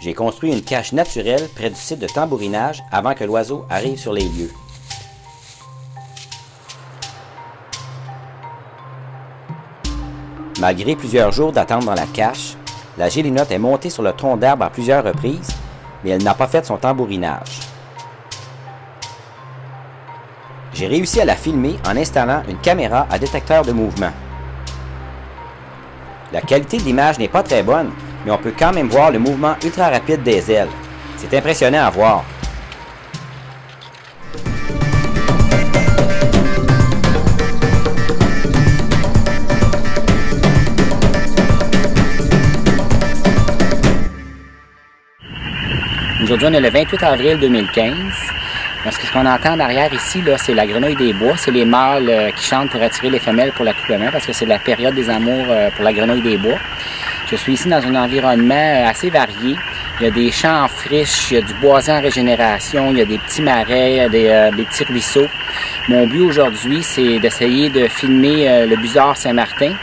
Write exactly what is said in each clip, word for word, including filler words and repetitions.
J'ai construit une cache naturelle près du site de tambourinage avant que l'oiseau arrive sur les lieux. Malgré plusieurs jours d'attente dans la cache, la gélinote est montée sur le tronc d'arbre à plusieurs reprises, mais elle n'a pas fait son tambourinage. J'ai réussi à la filmer en installant une caméra à détecteur de mouvement. La qualité de l'image n'est pas très bonne, mais on peut quand même voir le mouvement ultra rapide des ailes. C'est impressionnant à voir. Aujourd'hui, on est le vingt-huit avril deux mille quinze. Donc, ce qu'on entend derrière ici, c'est la grenouille des bois. C'est les mâles euh, qui chantent pour attirer les femelles pour l'accouplement parce que c'est la période des amours euh, pour la grenouille des bois. Je suis ici dans un environnement euh, assez varié. Il y a des champs en friche, il y a du boisé en régénération, il y a des petits marais, des, euh, des petits ruisseaux. Mon but aujourd'hui, c'est d'essayer de filmer euh, le busard Saint-Martin.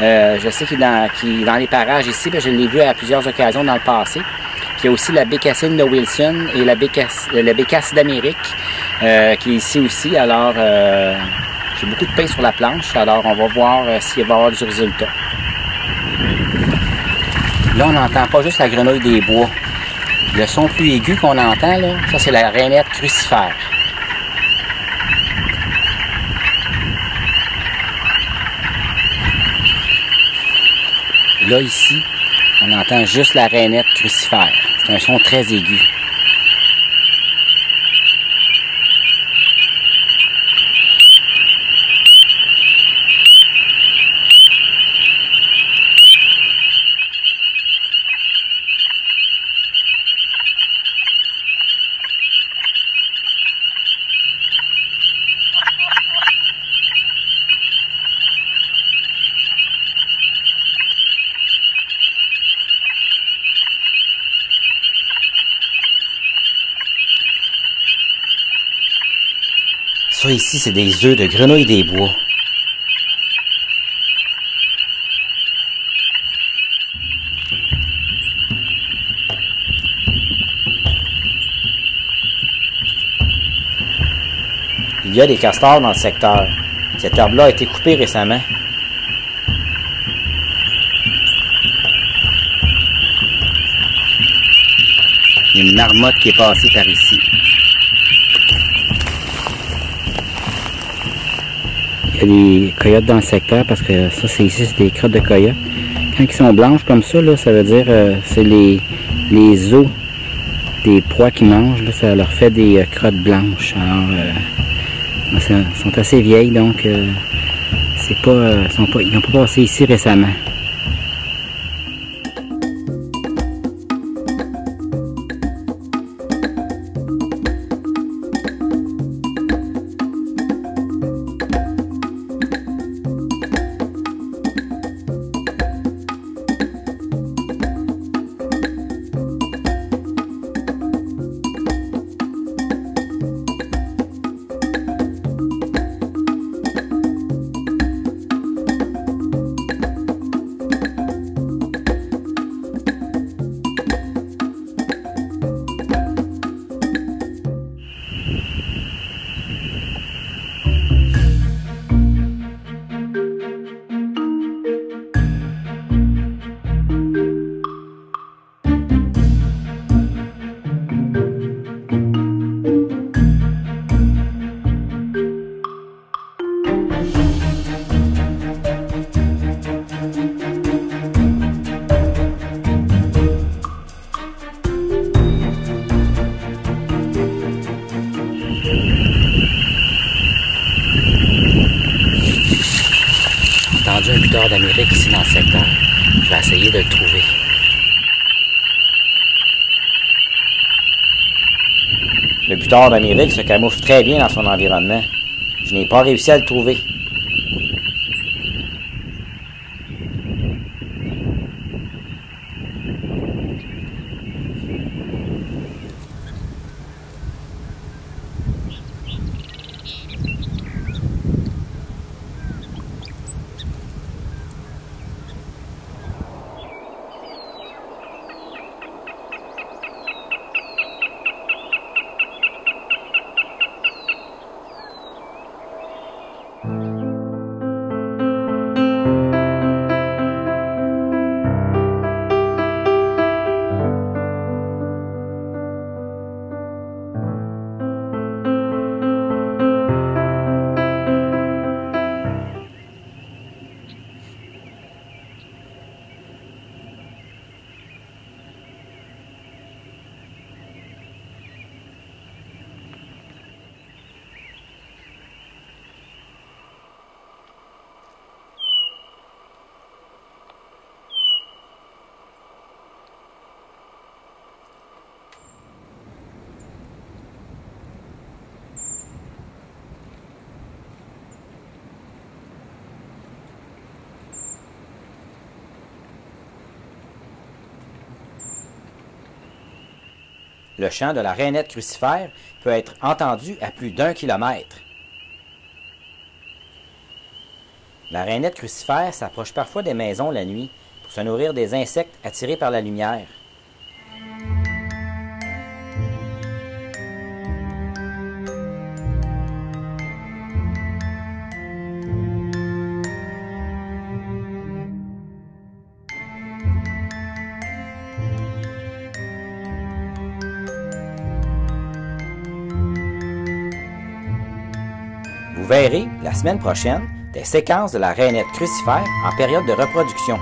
Euh, je sais qu'il est dans, qu'il est dans les parages ici, bien, je l'ai vu à plusieurs occasions dans le passé. Il y a aussi la Bécassine de Wilson et la Bécassine d'Amérique euh, qui est ici aussi. Alors, euh, j'ai beaucoup de pain sur la planche. Alors, on va voir euh, s'il va y avoir du résultat. Là, on n'entend pas juste la grenouille des bois. Le son plus aigu qu'on entend, là, ça, c'est la rainette crucifère. Là, ici, on entend juste la rainette crucifère. C'est un son très aigu. Ça ici, c'est des œufs de grenouilles des bois. Il y a des castors dans le secteur. Cet arbre-là a été coupé récemment. Il y a une marmotte qui est passée par ici. Il y a des coyotes dans le secteur parce que ça, c'est ici, c'est des crottes de coyotes. Quand ils sont blanches comme ça, là, ça veut dire euh, c'est les, les os des proies qu'ils mangent. Là, ça leur fait des euh, crottes blanches. Alors, euh, ça, sont assez vieilles, donc euh, c'est pas, euh, sont pas, ils n'ont pas passé ici récemment. Un butor d'Amérique ici dans le secteur. Je vais essayer de le trouver. Le butor d'Amérique se camoufle très bien dans son environnement. Je n'ai pas réussi à le trouver. Le chant de la rainette crucifère peut être entendu à plus d'un kilomètre. La rainette crucifère s'approche parfois des maisons la nuit pour se nourrir des insectes attirés par la lumière. Vous verrez, la semaine prochaine, des séquences de la rainette crucifère en période de reproduction.